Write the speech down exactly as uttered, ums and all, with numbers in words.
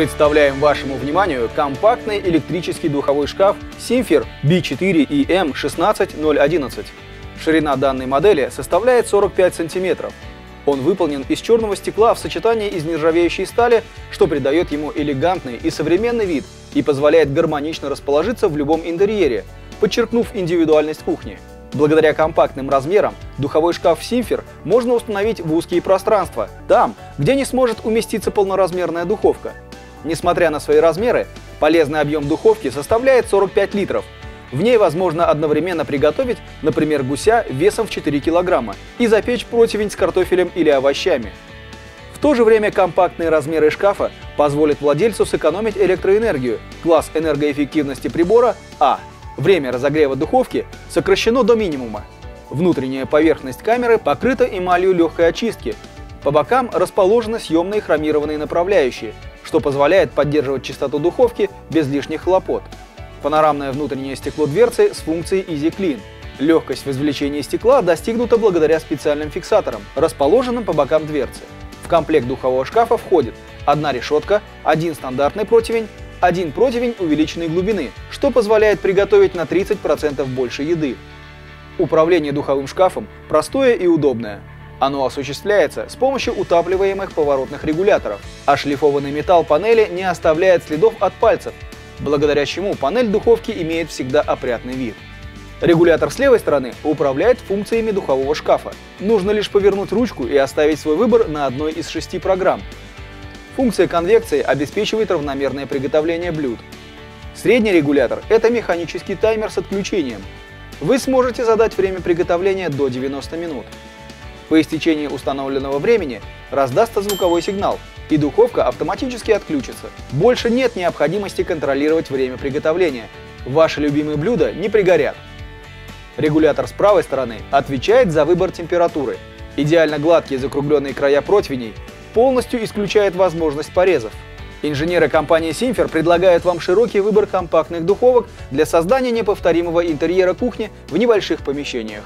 Представляем вашему вниманию компактный электрический духовой шкаф Simfer би четыре и эм шестнадцать ноль одиннадцать. Ширина данной модели составляет сорок пять сантиметров. Он выполнен из черного стекла в сочетании из нержавеющей стали, что придает ему элегантный и современный вид и позволяет гармонично расположиться в любом интерьере, подчеркнув индивидуальность кухни. Благодаря компактным размерам духовой шкаф Simfer можно установить в узкие пространства, там, где не сможет уместиться полноразмерная духовка. Несмотря на свои размеры, полезный объем духовки составляет сорок пять литров. В ней возможно одновременно приготовить, например, гуся весом в четыре килограмма и запечь противень с картофелем или овощами. В то же время компактные размеры шкафа позволят владельцу сэкономить электроэнергию. Класс энергоэффективности прибора А. Время разогрева духовки сокращено до минимума. Внутренняя поверхность камеры покрыта эмалью легкой очистки. По бокам расположены съемные хромированные направляющие, что позволяет поддерживать чистоту духовки без лишних хлопот. Панорамное внутреннее стекло дверцы с функцией EasyClean. Легкость в извлечении стекла достигнута благодаря специальным фиксаторам, расположенным по бокам дверцы. В комплект духового шкафа входит одна решетка, один стандартный противень, один противень увеличенной глубины, что позволяет приготовить на тридцать процентов больше еды. Управление духовым шкафом простое и удобное. Оно осуществляется с помощью утапливаемых поворотных регуляторов, а шлифованный металл панели не оставляет следов от пальцев, благодаря чему панель духовки имеет всегда опрятный вид. Регулятор с левой стороны управляет функциями духового шкафа. Нужно лишь повернуть ручку и оставить свой выбор на одной из шести программ. Функция конвекции обеспечивает равномерное приготовление блюд. Средний регулятор – это механический таймер с отключением. Вы сможете задать время приготовления до девяноста минут. По истечении установленного времени раздастся звуковой сигнал, и духовка автоматически отключится. Больше нет необходимости контролировать время приготовления. Ваши любимые блюда не пригорят. Регулятор с правой стороны отвечает за выбор температуры. Идеально гладкие закругленные края противней полностью исключает возможность порезов. Инженеры компании Simfer предлагают вам широкий выбор компактных духовок для создания неповторимого интерьера кухни в небольших помещениях.